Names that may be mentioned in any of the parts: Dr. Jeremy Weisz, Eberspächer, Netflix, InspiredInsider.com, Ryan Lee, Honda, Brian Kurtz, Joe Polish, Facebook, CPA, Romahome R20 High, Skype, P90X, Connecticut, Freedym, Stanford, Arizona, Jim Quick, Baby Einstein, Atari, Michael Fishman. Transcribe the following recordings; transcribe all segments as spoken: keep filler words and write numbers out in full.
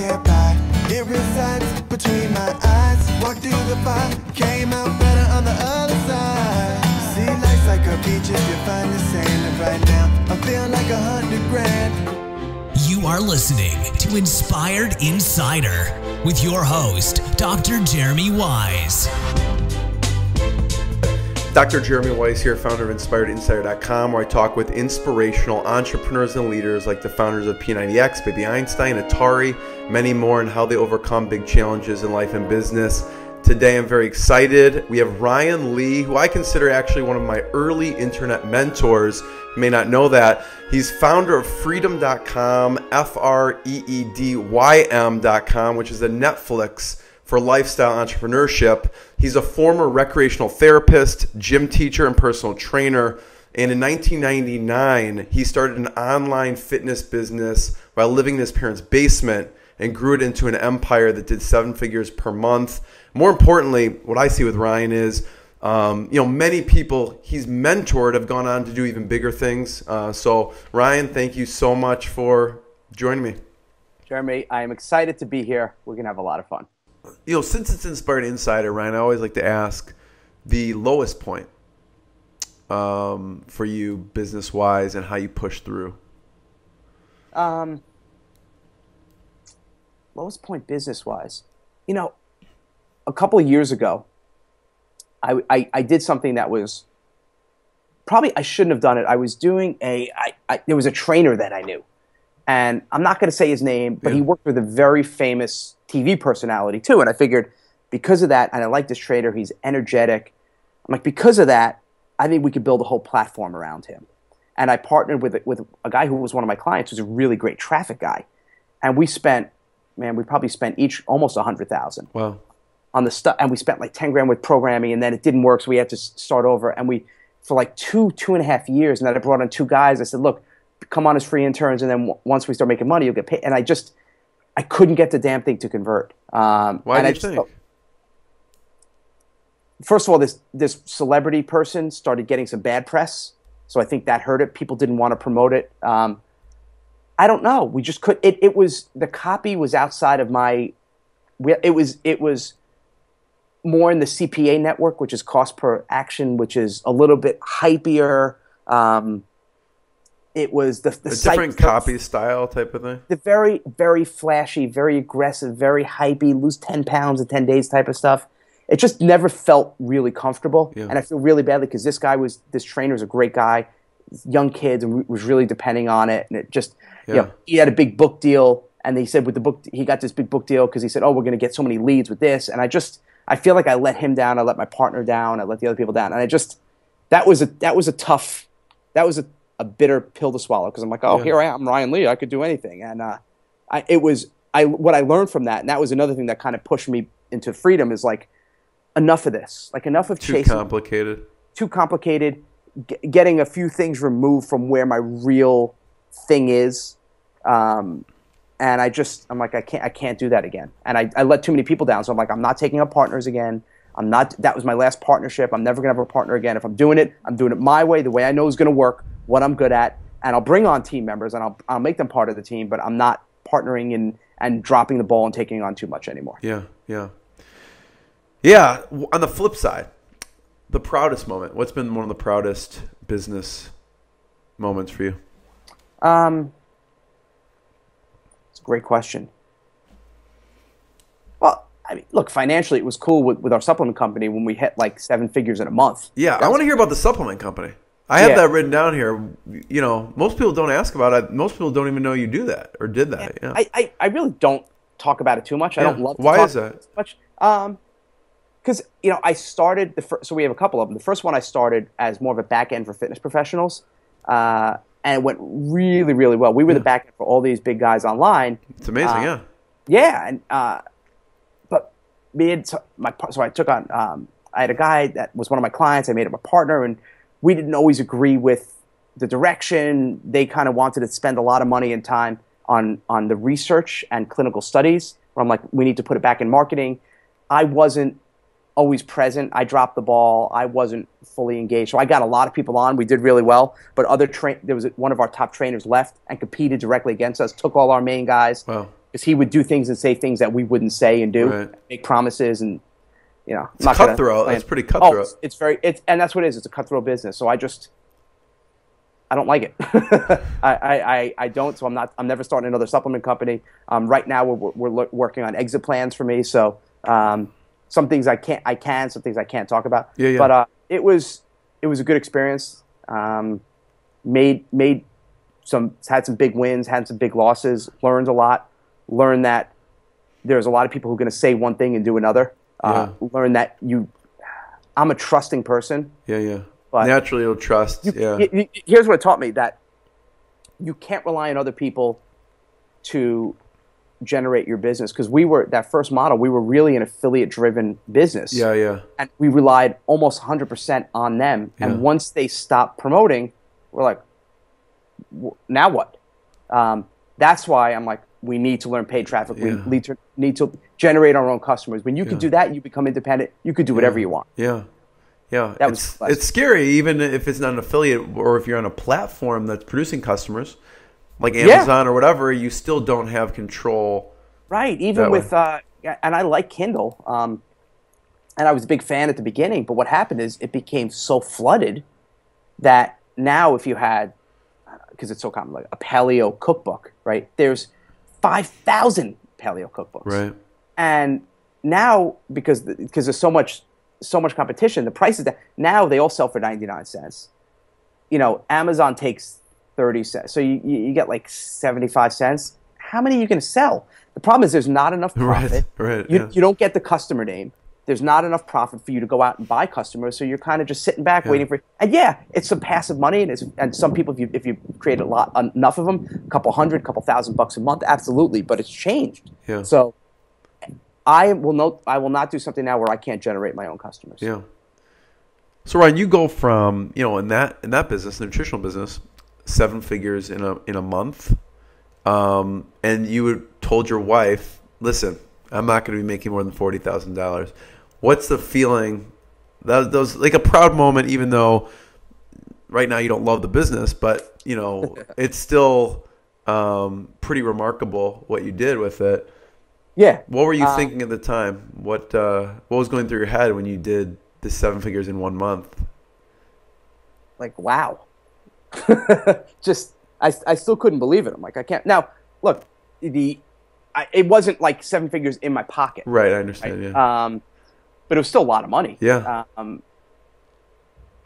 get by. It resides between my eyes. Walked through the fire, came out better on the other side. See, life's like a beach if you find the sand right now. I'm feeling like a hundred grand. You are listening to Inspired Insider with your host, Doctor Jeremy Weisz. Doctor Jeremy Weisz here, founder of Inspired Insider dot com, where I talk with inspirational entrepreneurs and leaders like the founders of P ninety X, Baby Einstein, Atari, many more, and how they overcome big challenges in life and business. Today, I'm very excited. We have Ryan Lee, who I consider actually one of my early internet mentors. You may not know that. He's founder of Freedym dot com, F R E E D Y M dot com, which is a Netflix for lifestyle entrepreneurship. He's a former recreational therapist, gym teacher, and personal trainer. And in nineteen ninety-nine, he started an online fitness business while living in his parents' basement and grew it into an empire that did seven figures per month. More importantly, what I see with Ryan is, um, you know, many people he's mentored have gone on to do even bigger things. Uh, so Ryan, thank you so much for joining me. Jeremy, I'm excited to be here. We're going to have a lot of fun. You know, since it's Inspired Insider, Ryan, I always like to ask the lowest point um, for you business-wise and how you push through. Um, lowest point business-wise. You know, a couple of years ago, I, I, I did something that was probably I shouldn't have done it. I was doing a I, I, there was a trainer that I knew. And I'm not going to say his name, but yeah. He worked with a very famous T V personality too. And I figured because of that, and I like this trainer, he's energetic. I'm like, because of that, I think we could build a whole platform around him. And I partnered with, with a guy who was one of my clients, who's a really great traffic guy. And we spent, man, we probably spent each almost one hundred thousand dollars. Wow. On the stuff. And we spent like ten grand with programming, and then it didn't work, so we had to start over. And we, for like two, two and a half years, and then I brought on two guys. I said, look, come on as free interns, and then once we start making money, you'll get paid. And I just, I couldn't get the damn thing to convert. Um, Why do you think? Felt, first of all, this this celebrity person started getting some bad press, so I think that hurt it. People didn't want to promote it. Um, I don't know. We just could. It it was the copy was outside of my. It was it was more in the C P A network, which is cost per action, which is a little bit hypier. Um, It was the, the a different copy style type of thing. The very, very flashy, very aggressive, very hypey, lose ten pounds in ten days type of stuff. It just never felt really comfortable. Yeah. And I feel really badly because this guy was, this trainer was a great guy, young kids, and was really depending on it. And it just, yeah. You know, he had a big book deal. And they said with the book, he got this big book deal because he said, oh, we're going to get so many leads with this. And I just, I feel like I let him down. I let my partner down. I let the other people down. And I just, that was a, that was a tough, that was a, a bitter pill to swallow, because I'm like, oh, yeah. Here I am, Ryan Lee, I could do anything. And uh, I, it was I, what I learned from that, and that was another thing that kind of pushed me into Freedym, is like, enough of this. Like, enough of too chasing. Too complicated. Too complicated, g getting a few things removed from where my real thing is. Um, and I just, I'm like, I can't, I can't do that again. And I, I let too many people down, so I'm like, I'm not taking up partners again. I'm not, that was my last partnership. I'm never going to have a partner again. If I'm doing it, I'm doing it my way, the way I know is going to work, what I'm good at, and I'll bring on team members and I'll, I'll make them part of the team, but I'm not partnering in, and dropping the ball and taking on too much anymore. Yeah, yeah. Yeah, on the flip side, the proudest moment. What's been one of the proudest business moments for you? Um, it's a great question. Well, I mean, look, financially it was cool with, with our supplement company when we hit like seven figures in a month. Yeah, That's I want to hear about the supplement company. I have yeah. that written down here. You know, most people don't ask about it. Most people don't even know you do that or did that. Yeah. I, I, I really don't talk about it too much. Yeah. I don't love to Why talk is that? About it too much. Um, because, you know, I started the first, so we have a couple of them. The first one I started as more of a back end for fitness professionals. Uh, and it went really, really well. We were yeah. the back end for all these big guys online. It's amazing, uh, yeah. Yeah. And, uh, but me and my, so I took on, um, I had a guy that was one of my clients. I made him a partner, and we didn't always agree with the direction. They kind of wanted to spend a lot of money and time on, on the research and clinical studies, where I'm like, we need to put it back in marketing. I wasn't always present. I dropped the ball. I wasn't fully engaged. So I got a lot of people on. We did really well. But other tra there was one of our top trainers left and competed directly against us, took all our main guys. Wow. because he would do things and say things that we wouldn't say and do, right. make promises and, you know. It's cutthroat. It's pretty cutthroat. Oh, it's, it's very, it's, and that's what it is. It's a cutthroat business. So I just, I don't like it. I, I, I don't, so I'm not, I'm never starting another supplement company. Um, right now we're, we're, we're working on exit plans for me. So um, some things I can't, I can, some things I can't talk about. Yeah, yeah. But uh, it was, it was a good experience. Um, made, made some, had some big wins, had some big losses, learned a lot. Learn that there's a lot of people who are going to say one thing and do another. Uh, yeah. Learn that you, I'm a trusting person. Yeah, yeah. Naturally, you'll trust. You, yeah. You, here's what it taught me, that you can't rely on other people to generate your business, because we were, that first model, we were really an affiliate-driven business. Yeah, yeah. And we relied almost one hundred percent on them. Yeah. And once they stopped promoting, we're like, now what? Um, that's why I'm like, we need to learn paid traffic. Yeah. We need to, need to generate our own customers. When you yeah. can do that, you become independent. You could do whatever yeah. you want. Yeah, yeah. That it's, was it's scary, even if it's not an affiliate or if you're on a platform that's producing customers, like Amazon yeah. or whatever. You still don't have control. Right. Even with, uh, and I like Kindle, um, and I was a big fan at the beginning. But what happened is it became so flooded that now if you had, because it's so common, like a paleo cookbook, right? There's five thousand paleo cookbooks. Right. And now, because because there's so much so much competition, the prices that now they all sell for ninety-nine cents. You know, Amazon takes thirty cents. So you, you get like seventy-five cents. How many are you going to sell? The problem is there's not enough profit. Right, right, you, yeah. you don't get the customer name. There's not enough profit for you to go out and buy customers. So you're kind of just sitting back yeah. waiting for, and yeah, it's some passive money. And it's, and some people, if you, if you create a lot, enough of them, a couple hundred, couple thousand bucks a month, absolutely. But it's changed. Yeah. So I will not, I will not do something now where I can't generate my own customers. Yeah. So Ryan, you go from, you know, in that, in that business, the nutritional business, seven figures in a, in a month. Um, and you told your wife, listen, I'm not going to be making more than forty thousand dollars. What's the feeling? That, that was like a proud moment, even though right now you don't love the business, but you know, it's still um, pretty remarkable what you did with it. Yeah. What were you um, thinking at the time? What uh, what was going through your head when you did the seven figures in one month? Like, wow. Just, I, I still couldn't believe it. I'm like, I can't. Now, look, the... I, it wasn't like seven figures in my pocket. Right, I understand, right? yeah. Um, but it was still a lot of money. Yeah. Um,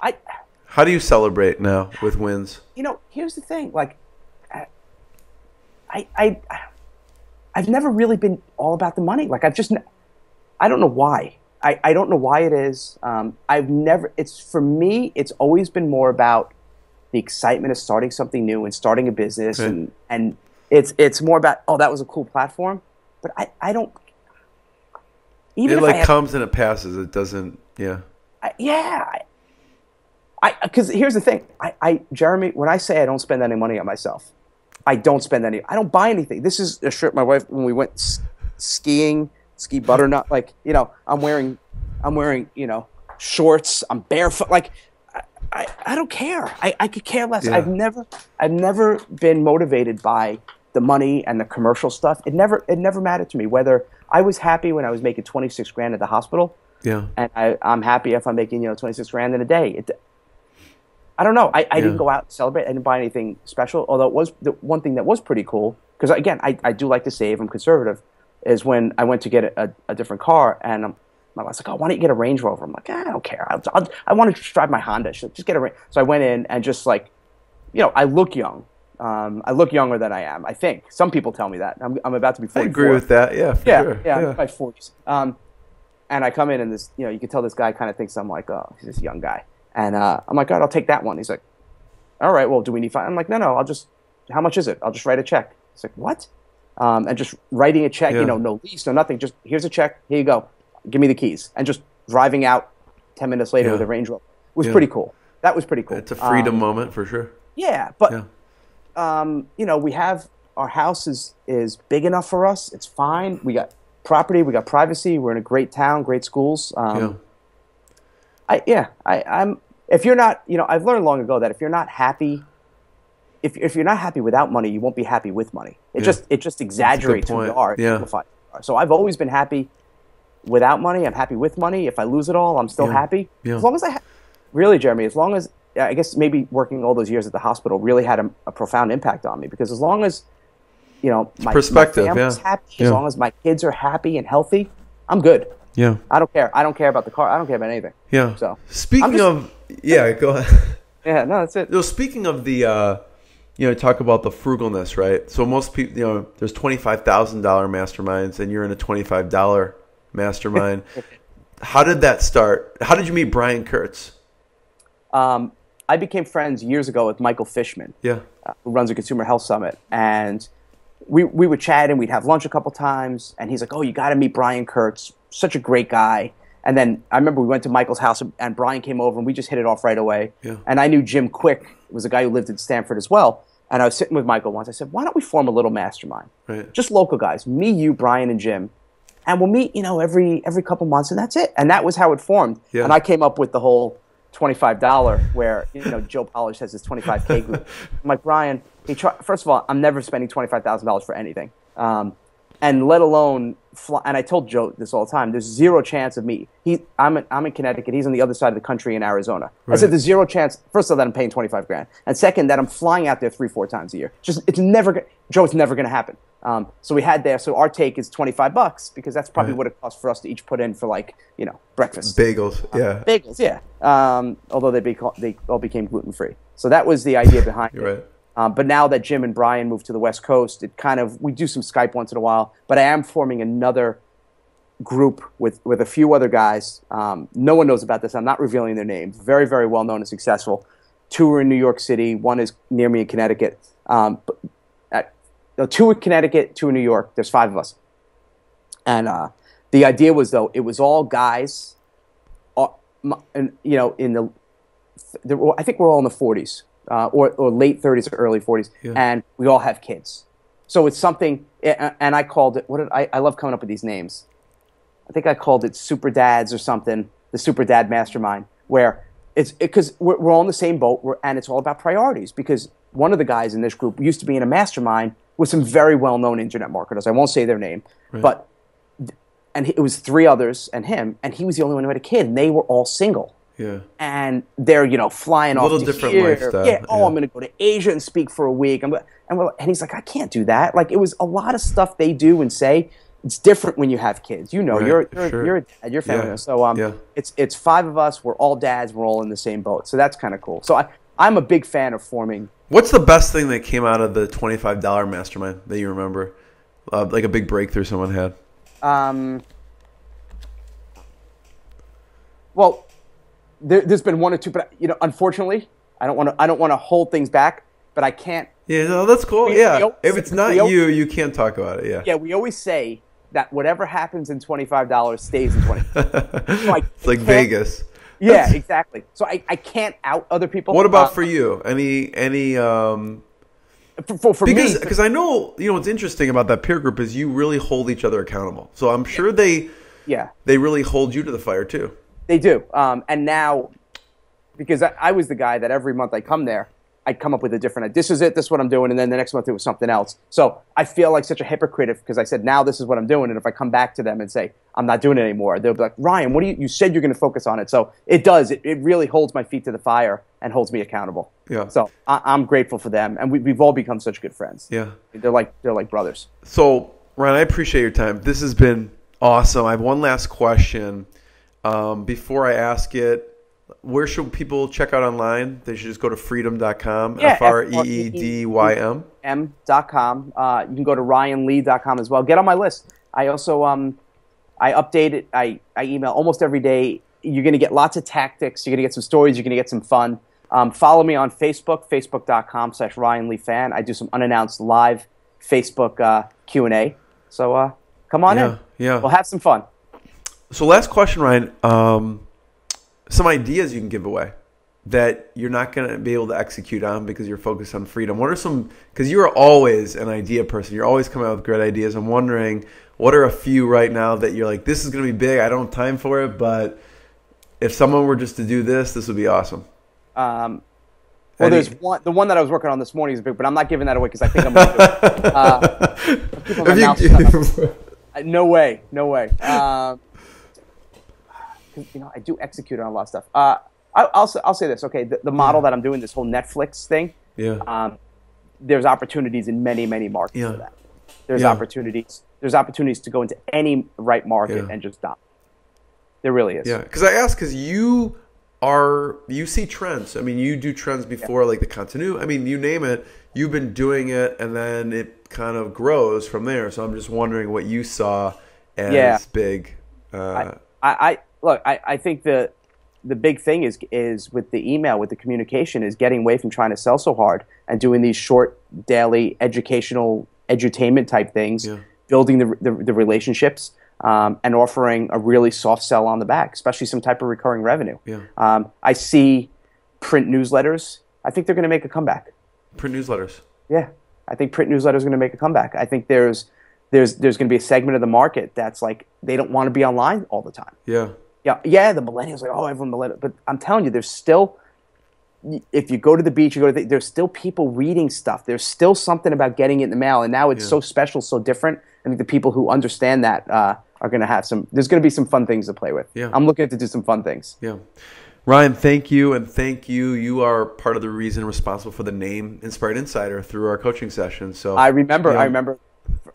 I. How do you celebrate now with wins? You know, here's the thing. Like, I, I, I, I've never really been all about the money. Like, I've just, I don't know why. I, I don't know why it is. Um, I've never, it's, for me, it's always been more about the excitement of starting something new and starting a business okay. and, and, It's it's more about, oh, that was a cool platform, but I, I don't even. It like had, comes and it passes. It doesn't. Yeah. I, yeah. I because here's the thing. I, I Jeremy, when I say I don't spend any money on myself, I don't spend any. I don't buy anything. This is a shirt my wife when we went skiing, ski butternut. Like, you know, I'm wearing, I'm wearing you know shorts. I'm barefoot. Like. I, I don't care. I, I could care less. Yeah. I've never I've never been motivated by the money and the commercial stuff. It never it never mattered to me whether I was happy when I was making twenty six grand at the hospital. Yeah. And I, I'm happy if I'm making, you know, twenty six grand in a day. It, I don't know. I, I yeah. didn't go out and celebrate. I didn't buy anything special. Although it was the one thing that was pretty cool, because again, I, I do like to save, I'm conservative, is when I went to get a, a, a different car and I'm my wife's like, oh, why don't you get a Range Rover? I'm like, ah, I don't care. I'll, I'll, I want to just drive my Honda. She's like, just get a Range. So I went in and just like, you know, I look young. Um, I look younger than I am, I think. Some people tell me that. I'm, I'm about to be forty-four. I agree with that. Yeah, for yeah, sure. Yeah, yeah, my forties. Um, and I come in and this, you know, you can tell this guy kind of thinks I'm like, oh, he's this young guy. And uh, I'm like, God, I'll take that one. He's like, all right, well, do we need five? I'm like, no, no, I'll just, how much is it? I'll just write a check. He's like, what? Um, and just writing a check, yeah. you know, no lease, no nothing. Just here's a check. Here you go. Give me the keys. And just driving out ten minutes later yeah. with a Range Rover was yeah. pretty cool. That was pretty cool. It's a freedom um, moment for sure. Yeah, but yeah. Um, you know, we have our house is is big enough for us. It's fine. We got property. We got privacy. We're in a great town, great schools. Um, yeah. I yeah. I, I'm. If you're not, you know, I've learned long ago that if you're not happy if, if you're not happy without money, you won't be happy with money. It yeah. just it just exaggerates who you are. Yeah. Amplifies who you are. So I've always been happy without money. I'm happy with money. If I lose it all, I'm still yeah. happy. Yeah. As long as I ha really, Jeremy, as long as I guess maybe working all those years at the hospital really had a, a profound impact on me, because as long as you know my, perspective, my family's yeah. happy, yeah. as long as my kids are happy and healthy, I'm good. Yeah, I don't care. I don't care about the car. I don't care about anything. Yeah. So speaking just, of, yeah, go ahead. Yeah, no, that's it. So speaking of the, uh, you know, talk about the frugalness, right? So most people, you know, there's twenty-five thousand dollar masterminds, and you're in a twenty-five dollar mastermind. How did that start? How did you meet Brian Kurtz? Um, I became friends years ago with Michael Fishman. Yeah, uh, who runs a consumer health summit, and we we would chat and we'd have lunch a couple times, and he's like, "Oh, you got to meet Brian Kurtz. Such a great guy." And then I remember we went to Michael's house, and Brian came over, and we just hit it off right away. Yeah. And I knew Jim Quick, was a guy who lived in Stanford as well. And I was sitting with Michael once. I said, "Why don't we form a little mastermind? Right. Just local guys, me, you, Brian, and Jim, and we'll meet, you know, every every couple months, and that's it." And that was how it formed. Yeah. And I came up with the whole twenty-five dollar, where you know Joe Polish has his twenty-five K group. I'm like, Brian, he try first of all, I'm never spending twenty-five thousand dollars for anything. Um, And let alone, fly, and I told Joe this all the time, there's zero chance of me. He, I'm, in, I'm in Connecticut. He's on the other side of the country in Arizona. Right. I said, there's zero chance, first of all, that I'm paying twenty-five grand. And second, that I'm flying out there three, four times a year. Just, it's never, Joe, it's never going to happen. Um, so we had there, so our take is twenty-five bucks, because that's probably right. what it costs for us to each put in for, like, you know, breakfast. Bagels, um, yeah. Bagels, yeah. Um, although they, be, they all became gluten-free. So that was the idea behind You're it. Right. Um, but now that Jim and Brian moved to the West Coast, it kind of, we do some Skype once in a while, but I am forming another group with, with a few other guys. Um, no one knows about this. I'm not revealing their names. Very, very well known and successful. Two are in New York City. One is near me in Connecticut. Um, but at, no, two in Connecticut, two in New York. There's five of us. And uh, the idea was, though, it was all guys, all, and, you know, in the, the, I think we're all in the forties. Uh, or, or late thirties or early forties, yeah. and we all have kids. So it's something, and I called it, what did I, I love coming up with these names. I think I called it Super Dads or something, the Super Dad Mastermind, where it's, because it, we're, we're all in the same boat, we're, and it's all about priorities, because one of the guys in this group used to be in a mastermind with some very well-known internet marketers. I won't say their name, right. but, and it was three others and him, and he was the only one who had a kid, and they were all single. Yeah, and they're you know flying a off to different here. Lifestyle. Yeah, oh, yeah. I'm going to go to Asia and speak for a week. I'm and we're, and he's like, I can't do that. Like, it was a lot of stuff they do and say. It's different when you have kids. You know, right. you're you're sure. you're a dad. You're family. Yeah. So um, yeah. it's it's five of us. We're all dads. We're all in the same boat. So that's kind of cool. So I I'm a big fan of forming. What's the best thing that came out of the twenty-five dollar mastermind that you remember? Uh, like a big breakthrough someone had. Um. Well. There, there's been one or two, but you know, unfortunately, I don't want to. I don't want to hold things back, but I can't. Yeah, no, that's cool. We, yeah, we always, if it's not always, you, you can't talk about it. Yeah. Yeah, we always say that whatever happens in twenty-five dollars stays in twenty dollars. So I, it's I like Vegas. Yeah, that's, exactly. So I, I can't out other people. What about uh, for you? Any any um? For, for, for because, me, because I know you know what's interesting about that peer group is you really hold each other accountable. So I'm sure yeah. they yeah they really hold you to the fire too. They do. Um, and now, because I, I was the guy that every month I come there, I'd come up with a different, this is it, this is what I'm doing, and then the next month it was something else. So I feel like such a hypocrite because I said, now this is what I'm doing, and if I come back to them and say, I'm not doing it anymore, they'll be like, Ryan, what do you, you said you're going to focus on it. So it does. It, it really holds my feet to the fire and holds me accountable. Yeah. So I, I'm grateful for them, and we, we've all become such good friends. Yeah. They're like, they're like brothers. So, Ryan, I appreciate your time. This has been awesome. I have one last question. Um, before I ask it, where should people check out online? They should just go to freedym dot com, yeah, F R E E D Y M dot com. Uh, you can go to ryan lee dot com as well. Get on my list. I also um, I update it. I, I email almost every day. You're going to get lots of tactics. You're going to get some stories. You're going to get some fun. Um, follow me on Facebook, facebook dot com slash ryan lee fan. I do some unannounced live Facebook uh, Q and A. So uh, come on yeah, in. Yeah. We'll have some fun. So last question, Ryan, um, some ideas you can give away that you're not going to be able to execute on because you're focused on freedom. What are some, because you're always an idea person. You're always coming out with great ideas. I'm wondering, what are a few right now that you're like, this is going to be big. I don't have time for it, but if someone were just to do this, this would be awesome. Um, Well, Any? there's one. The one that I was working on this morning is big, but I'm not giving that away because I think I'm going to do it. Uh, people have you, no way, no way. Uh, you know, I do execute on a lot of stuff. Uh, I, I'll I'll say this. Okay, the, the model yeah. that I'm doing, this whole Netflix thing. Yeah. Um, there's opportunities in many, many markets yeah. for that. There's yeah. opportunities. There's opportunities to go into any right market yeah. and just stop. There really is. Yeah, because I ask because you. Are you see trends? I mean, you do trends before, yeah. like the continuity. I mean, you name it. You've been doing it, and then it kind of grows from there. So I'm just wondering what you saw as yeah. big. Uh, I, I look. I, I think the the big thing is is with the email, with the communication, is getting away from trying to sell so hard and doing these short, daily, educational, edutainment type things, yeah. building the, the the relationships. Um, and offering a really soft sell on the back, especially some type of recurring revenue. Yeah. Um, I see print newsletters. I think they're going to make a comeback. Print newsletters. Yeah, I think print newsletters are going to make a comeback. I think there's there's there's going to be a segment of the market that's like they don't want to be online all the time. Yeah. Yeah. Yeah. The millennials are like, oh, everyone millennial, but I'm telling you, there's still. If you go to the beach, you go to the, there's still people reading stuff. There's still something about getting it in the mail, and now it's yeah. so special, so different. I think the people who understand that uh, are going to have some. There's going to be some fun things to play with. Yeah. I'm looking to do some fun things. Yeah, Ryan, thank you, and thank you. You are part of the reason responsible for the name Inspired Insider through our coaching session. So I remember, yeah. I remember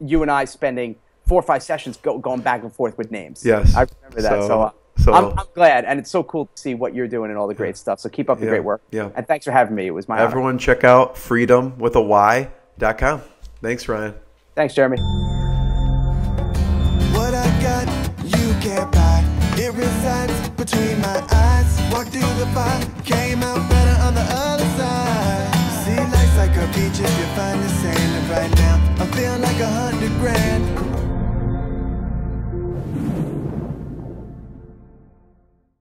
you and I spending four or five sessions go, going back and forth with names. Yes, I remember that. So. so uh, So I'm, I'm glad, and it's so cool to see what you're doing and all the great stuff. So keep up the yeah, great work. Yeah. And thanks for having me. It was my Everyone honor. Check out Freedym with a Y dot com. Thanks, Ryan. Thanks, Jeremy. What I got, you can't buy. It resides between my eyes. Walked through the fire, came out better on the other side. See, life's like a peach if you find the sand. And right now, I feel like a hundred grand.